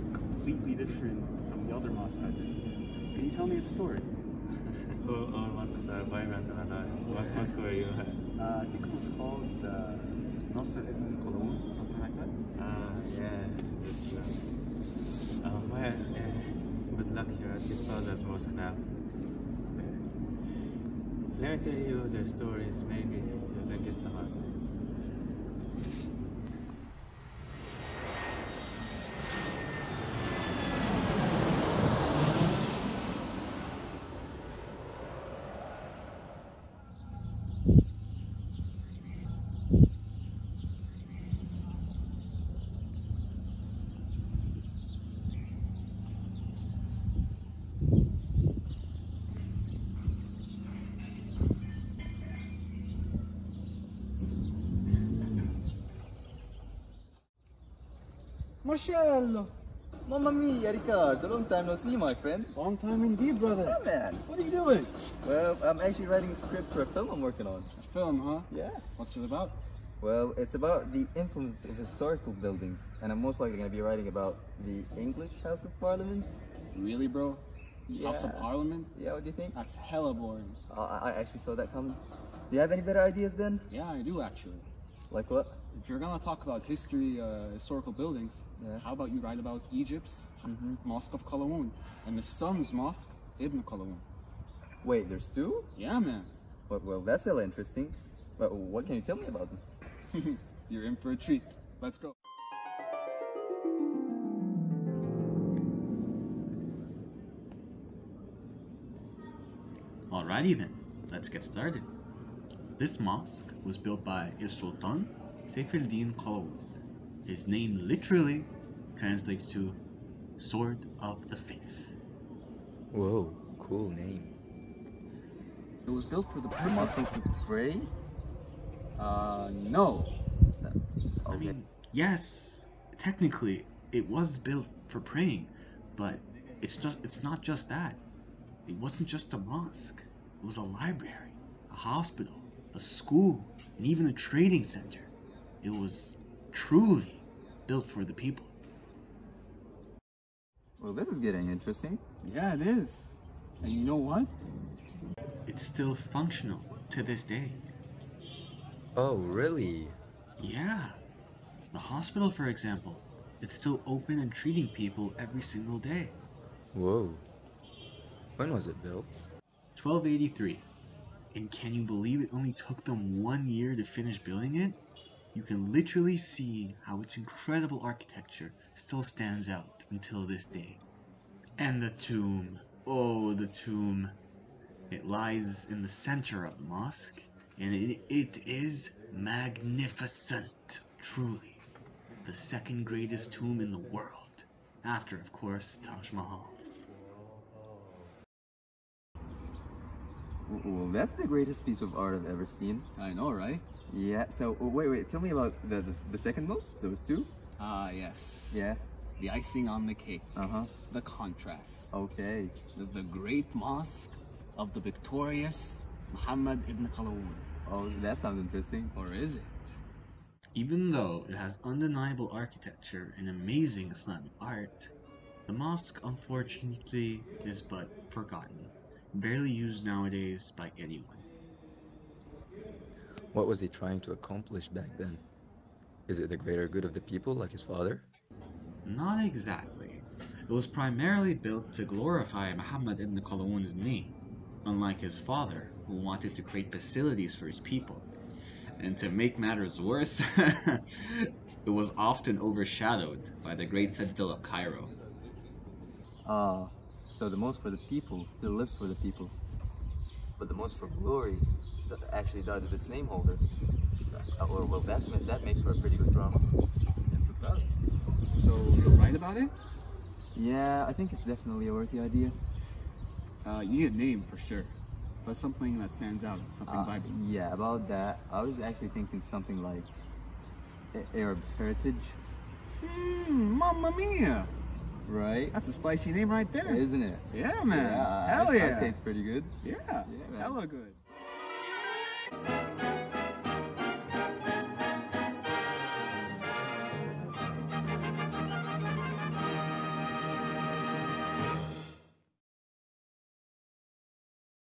it's completely different from the other mosque I visited. Can you tell me its story? All mosques are vibrant and alive. What mosque were you at? I think it was called Al-Nasser Ibn Qalawon, something like that. Yeah, this well, good luck here at his father's mosque now. Let me tell you their stories, maybe you can get some answers. Marcello! Mamma mia, Ricardo, long time no see, my friend. Long time indeed, brother. Yeah, man. What are you doing? Well, I'm actually writing a script for a film I'm working on. A film, huh? Yeah. What's it about? Well, it's about the influence of historical buildings, and I'm most likely going to be writing about the English House of Parliament. Really, bro? Yeah. House of Parliament? Yeah, what do you think? That's hella boring. I actually saw that coming. Do you have any better ideas then? Yeah, I do actually. Like what? If you're gonna talk about history, historical buildings, yeah. How about you write about Egypt's Mosque of Qalawon and the son's mosque, Ibn Qalawon? Wait, there's two? Yeah, man. Well, that's hella interesting. But what can you tell me about them? You're in for a treat. Let's go. Alrighty then, let's get started. This mosque was built by Il-Sultan Sayf al-Din Qalawon. His name literally translates to Sword of the Faith. Whoa, cool name. It was built for the purpose to pray? No. Okay. I mean, yes, technically it was built for praying, but it's not just that. It wasn't just a mosque. It was a library, a hospital, a school, and even a trading center. It was truly built for the people. Well, this is getting interesting. Yeah, it is. And you know what? It's still functional to this day. Oh, really? Yeah. The hospital, for example, it's still open and treating people every single day. Whoa. When was it built? 1283. And can you believe it only took them 1 year to finish building it? You can literally see how its incredible architecture still stands out until this day. And the tomb. Oh, the tomb. It lies in the center of the mosque, and it is magnificent, truly. The second greatest tomb in the world, after, of course, Taj Mahal's. Well, that's the greatest piece of art I've ever seen. I know, right? Yeah, so wait, tell me about the second most? Those two? Yes. Yeah? The icing on the cake. Uh-huh. The contrast. Okay. The great mosque of the victorious Muhammad Ibn Qalawon. Oh, that sounds interesting. Or is it? Even though it has undeniable architecture and amazing Islamic art, the mosque, unfortunately, is but forgotten. Barely used nowadays by anyone. What was he trying to accomplish back then? Is it the greater good of the people like his father? Not exactly. It was primarily built to glorify Muhammad ibn Qalawon's name, unlike his father, who wanted to create facilities for his people. And to make matters worse, it was often overshadowed by the great Citadel of Cairo. So the most for the people still lives for the people. But the most for glory actually died of its name holder. Or, well, that makes for a pretty good drama. Yes, it does. So you're right about it? Yeah, I think it's definitely a worthy idea. You need a name for sure. But something that stands out, something vibrant. Yeah, about that, I was actually thinking something like Arab heritage. Mamma mia! Right? That's a spicy name right there. Isn't it? Yeah, man. Yeah, hell yeah. I'd say it's pretty good. Yeah. Yeah, man. Hella good.